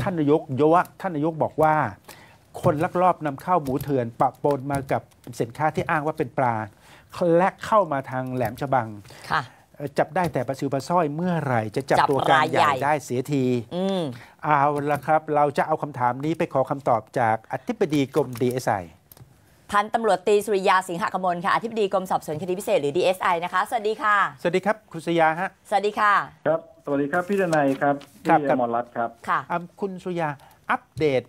ท่านนายกบอกว่าคนลักลอบนำเข้าหมูเถื่อนปะปนมากับสินค้าที่อ้างว่าเป็นปลาและเข้ามาทางแหลมฉบังจับได้แต่ปลาซิวปลาสร้อยเมื่อไหร่จะจับตัวการใหญ่ได้เสียทีเอาละครับเราจะเอาคำถามนี้ไปขอคำตอบจากอธิบดีกรม DSI พันตำรวจตีสุริยาสิงหกมลค่ะอธิบดีกรมสอบสวนคดีพิเศษหรือ DSI นะคะสวัสดีค่ะสวัสดีครับคุณสุริยาฮะสวัสดีค่ะครับสวัสดีครับพี่ดนัยครับพี่อมรรัตน์ครับค่ะคุณสุริยาอัปเดต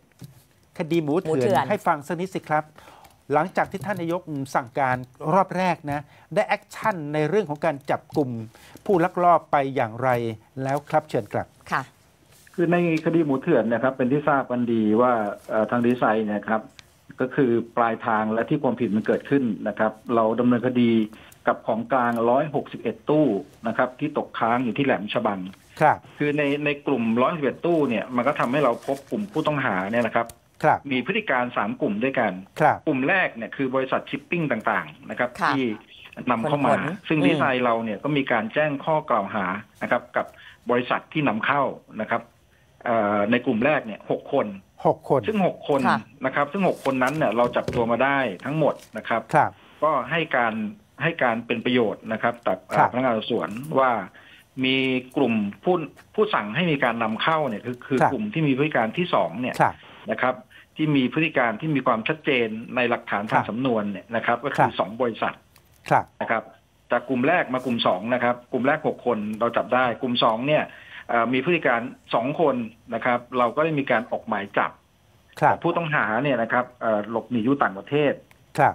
คดีหมูเถื่อนให้ฟังสักนิดสิครับหลังจากที่ท่านนายกสั่งการรอบแรกนะได้แอคชั่นในเรื่องของการจับกลุ่มผู้ลักลอบไปอย่างไรแล้วครับเชิญกลับค่ะคือในคดีหมูเถื่อนนะครับเป็นที่ทราบกันดีว่าทางดีไซน์นะครับก็คือปลายทางและที่ความผิดมันเกิดขึ้นนะครับเราดำเนินคดีกับของกลาง161ตู้นะครับที่ตกค้างอยู่ที่แหลมฉบังครับคือในกลุ่ม161ตู้เนี่ยมันก็ทำให้เราพบกลุ่มผู้ต้องหาเนี่ยนะครับมีพฤติการ3กลุ่มด้วยกันกลุ่มแรกเนี่ยคือบริษัทชิปปิ้งต่างๆนะครับที่นำเข้ามาซึ่งดีไซน์เราเนี่ยก็มีการแจ้งข้อกล่าวหานะครับกับบริษัทที่นำเข้านะครับในกลุ่มแรกเนี่ย6คนซึ่ง6คนนะครับซึ่ง6คนนั้นเนี่ยเราจับตัวมาได้ทั้งหมดนะครับก็ให้การเป็นประโยชน์นะครับต่อพนักงานสอบสวนว่ามีกลุ่มผู้สั่งให้มีการนำเข้าเนี่ยคือกลุ่มที่มีพฤติการที่2เนี่ยนะครับที่มีพฤติการที่มีความชัดเจนในหลักฐานทางสำนวนเนี่ยนะครับก็คือ2บริษัทนะครับจากกลุ่มแรกมากลุ่ม2นะครับกลุ่มแรก6คนเราจับได้กลุ่ม2เนี่ยมีพฤติการ2คนนะครับเราก็ได้มีการออกหมายจับผู้ต้องหาเนี่ยนะครับหลบหนีอยู่ต่างประเทศ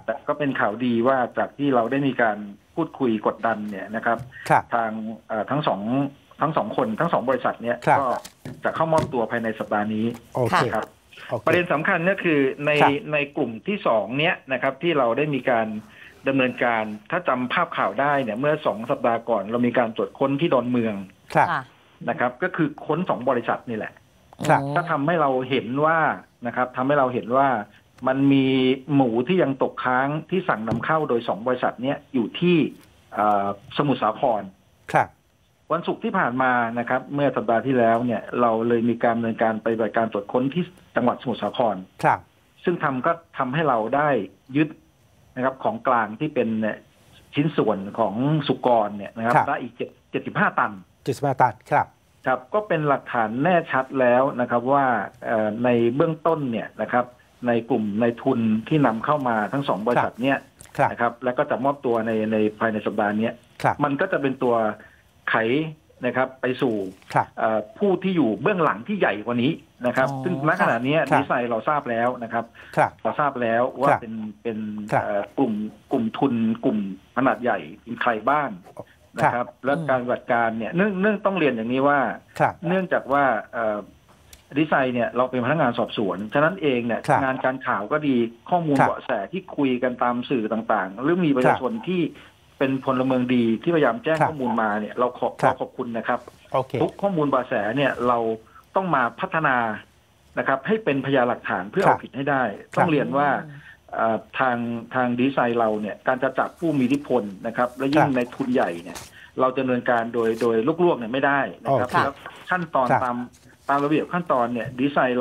แต่ก็เป็นข่าวดีว่าจากที่เราได้มีการพูดคุยกดดันเนี่ยนะครับทางทั้งสองบริษัทเนี่ยก็จะเข้ามอบตัวภายในสัปดาห์นี้โอเคครับประเด็นสำคัญก็คือในกลุ่มที่2เนี้ยนะครับที่เราได้มีการดำเนินการถ้าจำภาพข่าวได้เนี่ยเมื่อ2สัปดาห์ก่อนเรามีการตรวจค้นที่ดอนเมืองนะครับก็คือค้น2บริษัทนี่แหละก็ทำให้เราเห็นว่านะครับทำให้เราเห็นว่ามันมีหมูที่ยังตกค้างที่สั่งนำเข้าโดย2บริษัทเนี้ยอยู่ที่สมุทรสาครวันศุกร์ที่ผ่านมานะครับเมื่อสัปดาห์ที่แล้วเนี่ยเราเลยมีการดำเนินการไปปฏิบัติการตรวจค้นที่จังหวัดสมุทรสาครครับซึ่งก็ทำให้เราได้ยึดนะครับของกลางที่เป็นชิ้นส่วนของสุกรเนี่ยนะครับได้อีก75 ตันครับครับก็เป็นหลักฐานแน่ชัดแล้วนะครับว่าในเบื้องต้นเนี่ยนะครับในกลุ่มในทุนที่นำเข้ามาทั้ง2บริษัทเนี่ยนะครับแล้วก็จะมอบตัวในภายในสัปดาห์นี้มันก็จะเป็นตัวไขนะครับไปสู่ผู้ที่อยู่เบื้องหลังที่ใหญ่กว่านี้นะครับซึ่งณขณะนี้ดีไซน์เราทราบแล้วนะครับเราทราบแล้วว่าเป็นกลุ่มทุนกลุ่มขนาดใหญ่เป็นใครบ้างนะครับและการปฏิบัติการเนี่ยเนื่องต้องเรียนอย่างนี้ว่าเนื่องจากว่าดีไซน์เนี่ยเราเป็นพนักงานสอบสวนฉะนั้นเองเนี่ยงานการข่าวก็ดีข้อมูลเบาะแสที่คุยกันตามสื่อต่างๆหรือมีประชาชนที่เป็นพลเมืองดีที่พยายามแจ้งข้อมูลมาเนี่ยเราขอบคุณนะครับทุกข้อมูลเบาะแสเนี่ยเราต้องมาพัฒนานะครับให้เป็นพยานหลักฐานเพื่อเอาผิดให้ได้ต้องเรียนว่าทางดีไซน์เราเนี่ยการจะจับผู้มีอิทธิพลนะครับและยิ่งในทุนใหญ่เนี่ยเราจะดำเนินการโดยลวกๆเนี่ยไม่ได้นะครับแล้วขั้นตอนตามระเบียบขั้นตอนเนี่ยดีไซน์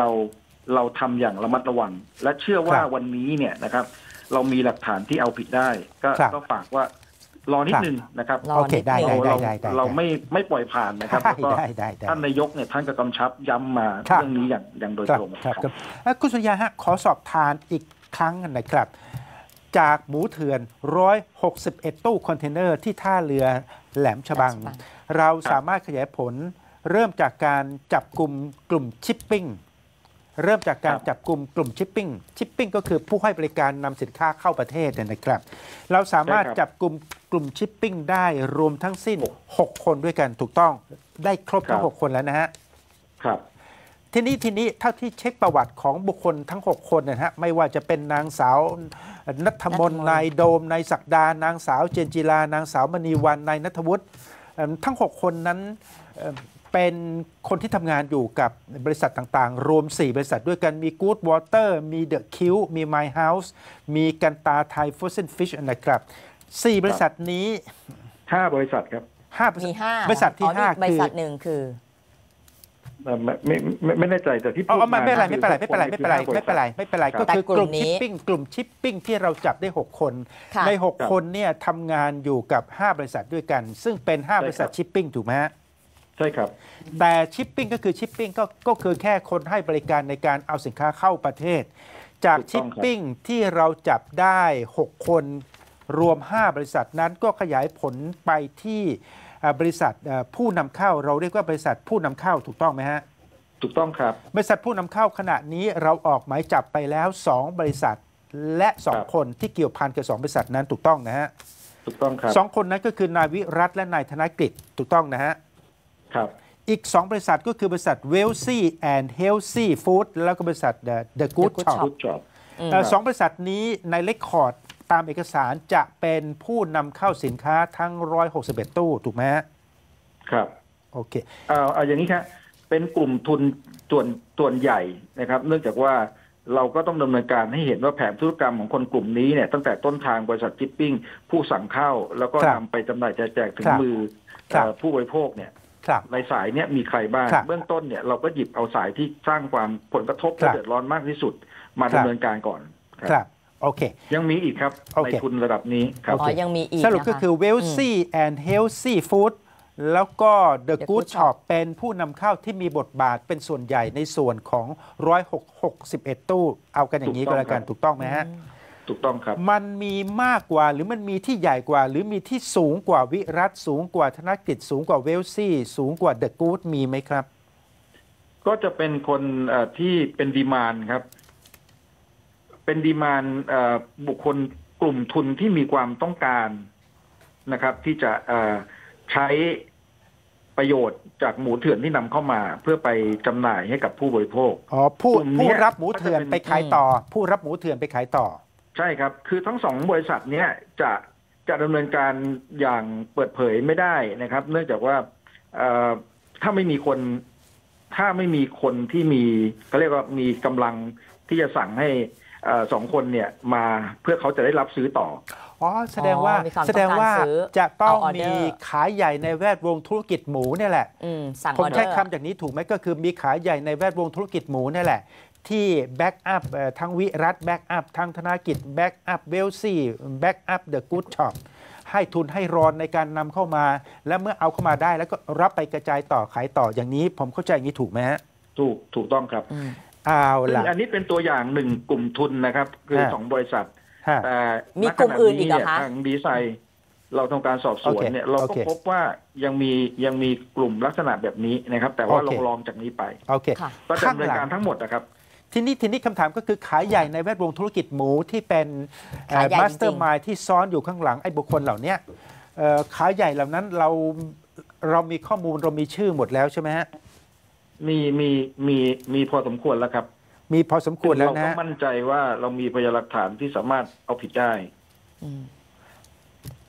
เราทำอย่างระมัดระวังและเชื่อว่าวันนี้เนี่ยนะครับเรามีหลักฐานที่เอาผิดได้ก็ฝากว่ารอนิดนึงนะครับโอเคได้เราไม่ปล่อยผ่านนะครับแล้วก็ท่านนายกเนี่ยท่านก็กำชับย้ำมาเรื่องนี้อย่างโดยตรงครับคุณสุริยาฮะขอสอบทานอีกครั้งนะครับจากหมูเถื่อน161ตู้คอนเทนเนอร์ที่ท่าเรือแหลมฉบังเราสามารถขยายผลเริ่มจากการจับกลุ่มชิปปิ้งก็คือผู้ให้บริการนำสินค้าเข้าประเทศนะครับเราสามารถจับกลุ่มชิปปิ้งได้รวมทั้งสิ้น6คนด้วยกันถูกต้องได้ครบทั้ง6คนแล้วนะฮะครับทีนี้เท่าที่เช็คประวัติของบุคคลทั้ง6คนนะฮะไม่ว่าจะเป็นนางสาวณัฐมนต์นายโดมนายศักดานางสาวเจนจิลานางสาวมณีวรรณนายณัฐวุฒิทั้ง6คนนั้นเป็นคนที่ทำงานอยู่กับบริษัทต่างๆรวม4บริษัทด้วยกันมี Good Water มี The Q มี My House มีกันตาไทย Frozen Fish นะครับ4บริษัทนี้5บริษัทครับ5บริษัทที่5คือบริษัทหนึ่งคือ ไม่แน่ใจแต่ที่พูดมาไม่เป็นไรก็คือกลุ่มชิปปิ้งที่เราจับได้6คนใน6คนเนี่ยทำงานอยู่กับ5บริษัทด้วยกันซึ่งเป็น5บริษัทชิปปิ้งถูกไหมฮะใช่ครับแต่ชิปปิ้งก็คือชิปปิ้งก็คือแค่คนให้บริการในการเอาสินค้าเข้าประเทศจากชิปปิ้งที่เราจับได้6คนรวม5บริษัทนั้นก็ขยายผลไปที่บริษัทผู้นำเข้าเราเรียกว่าบริษัทผู้นำเข้าถูกต้องไหมฮะถูกต้องครับบริษัทผู้นำเข้าขณะนี้เราออกหมายจับไปแล้ว2บริษัทและ2คนที่เกี่ยวพันกับ2บริษัทนั้นถูกต้องนะฮะถูกต้องครับสองคนนั้นก็คือนายวิรัตและนายธนกฤษถูกต้องนะฮะครับอีก2บริษัทก็คือบริษัทเวลซี่แอนด์เฮลซี่ฟู้ดแล้วก็บริษัทเดอะกู๊ดช็อป2บริษัทนี้ในเรคคอร์ดตามเอกสารจะเป็นผู้นำเข้าสินค้าทั้ง161ตู้ถูกไหมครับโอเคเอาอย่างนี้ครับเป็นกลุ่มทุนส่วนใหญ่นะครับเนื่องจากว่าเราก็ต้องดำเนินการให้เห็นว่าแผนธุรกรรมของคนกลุ่มนี้เนี่ยตั้งแต่ต้นทางบริษัทชิปปิ้งผู้สั่งเข้าแล้วก็นำไปจำหน่ายแจกถึงมือผู้บริโภคเนี่ยในสายเนี่ยมีใครบ้างเบื้องต้นเนี่ยเราก็หยิบเอาสายที่สร้างความผลกระทบเดือดร้อนมากที่สุดมาดำเนินการก่อนครับโอเคยังมีอีกครับในทุนระดับนี้ครับยังมีอีกสรุปก็คือ Wealthy and Healthy Food แล้วก็ The Good Shop เป็นผู้นำเข้าที่มีบทบาทเป็นส่วนใหญ่ในส่วนของ161ตู้เอากันอย่างนี้ก็แล้วกันถูกต้องไหมฮะถูกต้องครับมันมีมากกว่าหรือมันมีที่ใหญ่กว่าหรือมีที่สูงกว่าวิรัตสูงกว่าธนกฤษสูงกว่า Wealthy สูงกว่า The Good มีไหมครับก็จะเป็นคนที่เป็นดีมานด์ครับเป็นดีมานด์บุคคลกลุ่มทุนที่มีความต้องการนะครับที่จะใช้ประโยชน์จากหมูเถื่อนที่นำเข้ามาเพื่อไปจำหน่ายให้กับผู้บริโภคอ๋อผู้รับหมูเถื่อนไปขายต่อผู้รับหมูเถื่อนไปขายต่อใช่ครับคือทั้งสองบริษัทเนี้ยจะดำเนินการอย่างเปิดเผยไม่ได้นะครับเนื่องจากว่าถ้าไม่มีคนที่มีเขาเรียกว่ามีกำลังที่จะสั่งให้สองคนเนี่ยมาเพื่อเขาจะได้รับซื้อต่ออ๋อแสดงว่าจะต้องมีขายใหญ่ในแวดวงธุรกิจหมูนี่แหละผมใช้คำอย่างนี้ถูกไหมก็คือมีขายใหญ่ในแวดวงธุรกิจหมูนี่แหละที่แบ็กอัพทั้งวิรัตแบ็กอัพทั้งธนกฤษแบ็กอัพเวลซี่แบ็กอัพเดอะกู๊ดช็อปให้ทุนให้รอนในการนำเข้ามาและเมื่อเอาเข้ามาได้แล้วก็รับไปกระจายต่อขายต่ออย่างนี้ผมเข้าใจอย่างนี้ถูกไหมฮะถูกต้องครับอันนี้เป็นตัวอย่างหนึ่งกลุ่มทุนนะครับคือสองบริษัทแต่มีกลุ่มอื่นอีกทางดีไซน์เราทำการสอบสวนเนี่ยเราก็พบว่ายังมีกลุ่มลักษณะแบบนี้นะครับแต่ว่าเราลองจากนี้ไปก็ดำเนินการทั้งหมดนะครับทีนี้คำถามก็คือขายใหญ่ในแวดวงธุรกิจหมูที่เป็นมาสเตอร์มายด์ที่ซ้อนอยู่ข้างหลังไอ้บุคคลเหล่านี้ขายใหญ่เหล่านั้นเรามีข้อมูลเรามีชื่อหมดแล้วใช่ไหมฮะมีพอสมควรแล้วครับมีพอสมควรแล้วนะเราก็มั่นใจว่าเรามีพยานหลักฐานที่สามารถเอาผิดได้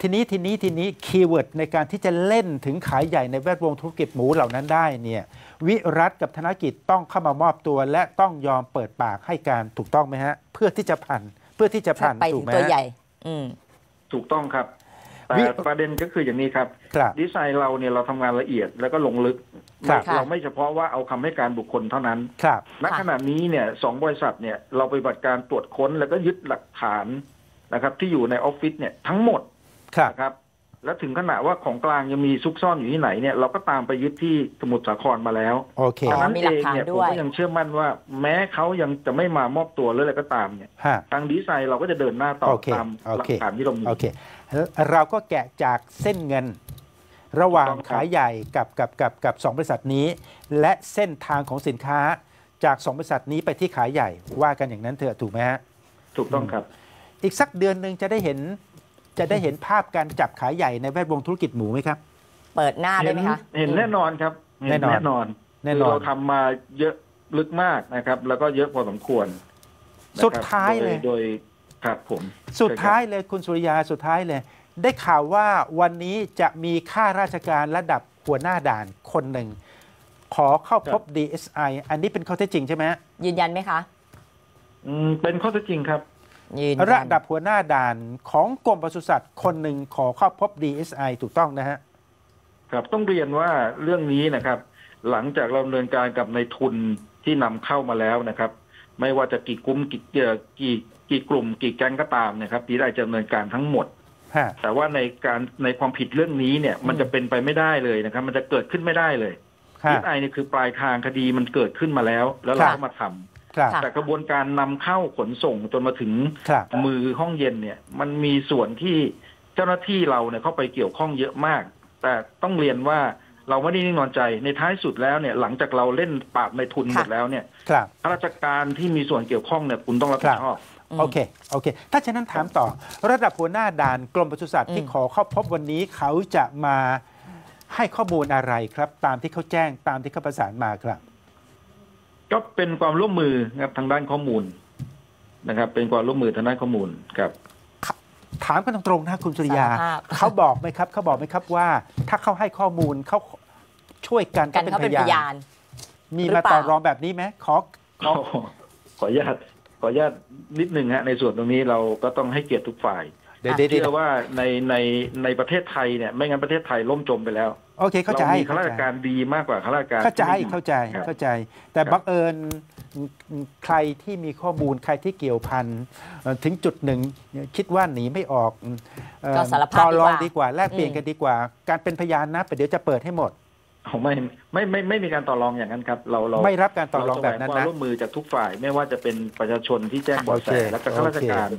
ทีนี้คีย์เวิร์ดในการที่จะเล่นถึงขายใหญ่ในแวดวงธุรกิจหมูเหล่านั้นได้เนี่ยวิรัตกับธนกฤษต้องเข้ามามอบตัวและต้องยอมเปิดปากให้การถูกต้องไหมฮะเพื่อที่จะผ่านถูกไหมฮะไปถึงตัวใหญ่ถูกต้องครับแต่ประเด็นก็คืออย่างนี้ครับดีไซน์เราเนี่ยเราทำงานละเอียดแล้วก็ลงลึกเราไม่เฉพาะว่าเอาคำให้การบุคคลเท่านั้นณขณะนี้เนี่ยสองบริษัทเนี่ยเราไปปฏิบัติการตรวจค้นแล้วก็ยึดหลักฐานนะครับที่อยู่ในออฟฟิศเนี่ยทั้งหมดนะครับแล้วถึงขณะว่าของกลางยังมีซุกซ่อนอยู่ที่ไหนเนี่ยเราก็ตามไปยึดที่สมุทรสาครมาแล้วดังนั้นเองเนี่ยผมก็ยังเชื่อมั่นว่าแม้เขายังจะไม่มามอบตัวหรืออะไรก็ตามเนี่ยทางดีไซน์เราก็จะเดินหน้าต่อตามหลักฐานที่เรามีเราก็แกะจากเส้นเงินระหว่างขายใหญ่กับสองบริษัทนี้และเส้นทางของสินค้าจาก2บริษัทนี้ไปที่ขายใหญ่ว่ากันอย่างนั้นเถอะถูกไหมฮะถูกต้องครับอีกสักเดือนหนึ่งจะได้เห็นภาพการจับขายใหญ่ในแวดวงธุรกิจหมูไหมครับเปิดหน้าได้ไหมคะเห็นแน่นอนครับแน่นอนเราทำมาเยอะลึกมากนะครับแล้วก็เยอะพอสมควรสุดท้ายเลยโดยครับผมสุดท้ายเลยคุณสุริยาสุดท้ายเลยได้ข่าวว่าวันนี้จะมีข้าราชการระดับหัวหน้าด่านคนหนึ่งขอเข้าพบ DSI อันนี้เป็นข้อเท็จจริงใช่ไหมยืนยันไหมคะเป็นข้อเท็จจริงครับระดับหัวหน้าด่านของกรมปศุสัตว์คนหนึ่งขอเข้าพบ DSI ถูกต้องนะฮะครับต้องเรียนว่าเรื่องนี้นะครับ หลังจากเราดำเนินการกับในทุนที่นำเข้ามาแล้วนะครับไม่ว่าจะกี่กลุ่มกี่กลุ่มกี่แก๊งก็ตามนะครับที่ได้ดำเนินการทั้งหมดแต่ว่าในความผิดเรื่องนี้เนี่ยมันจะเป็นไปไม่ได้เลยนะครับมันจะเกิดขึ้นไม่ได้เลยยึดไอเนี่ยคือปลายทางคดีมันเกิดขึ้นมาแล้วแล้วเราก็มาทำแต่กระบวนการนำเข้าขนส่งจนมาถึงมือห้องเย็นเนี่ยมันมีส่วนที่เจ้าหน้าที่เราเนี่ยเข้าไปเกี่ยวข้องเยอะมากแต่ต้องเรียนว่าเราไม่ได้นิ่งนอนใจในท้ายสุดแล้วเนี่ยหลังจากเราเล่นปราบในทุนหมดแล้วเนี่ยข้าราชการที่มีส่วนเกี่ยวข้องเนี่ยคุณต้องรับผิดชอบโอเคถ้าฉะนั้นถามต่อระดับหัวหน้าด่านกรมปศุสัตว์ที่ขอเข้าพบวันนี้เขาจะมาให้ข้อมูลอะไรครับตามที่เขาแจ้งตามที่เขาประสานมาครับก็เป็นความร่วมมือครับทางด้านข้อมูลนะครับเป็นความร่วมมือทางด้านข้อมูลครับถามกันตรงๆนะคุณสุริยาเขาบอกไหมครับว่าถ้าเขาให้ข้อมูลเขาช่วยกันเขาเป็นพยานมีมาต่อรองแบบนี้ไหมขออนุญาตนิดหนึ่งฮะในส่วนตรงนี้เราก็ต้องให้เกียรติทุกฝ่ายเชื่อว่าในประเทศไทยเนี่ยไม่งั้นประเทศไทยล่มจมไปแล้วโอเคเข้าใจข้าราชการดีมากกว่าข้าราชการเข้าใจแต่บังเอิญใครที่มีข้อมูลใครที่เกี่ยวพันถึงจุดหนึ่งคิดว่าหนีไม่ออกต่อรองดีกว่าแลกเปลี่ยนกันดีกว่าการเป็นพยานนะเดี๋ยวจะเปิดให้หมดไม่มีการต่อรองอย่างนั้นครับเราไม่รับการต่อรองแบบนั้นนะร่วมมือจากทุกฝ่ายไม่ว่าจะเป็นประชาชนที่แจ้งเบาะแสและข้าราชการ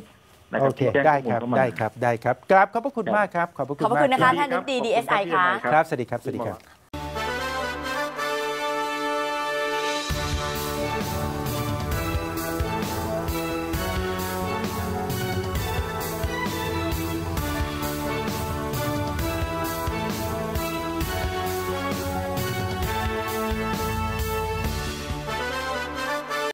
โอเคได้ครับกราบขอบพระคุณมากครับขอบพระคุณนะคะท่านอธิบดี DSI ค่ะครับสวัสดีครับ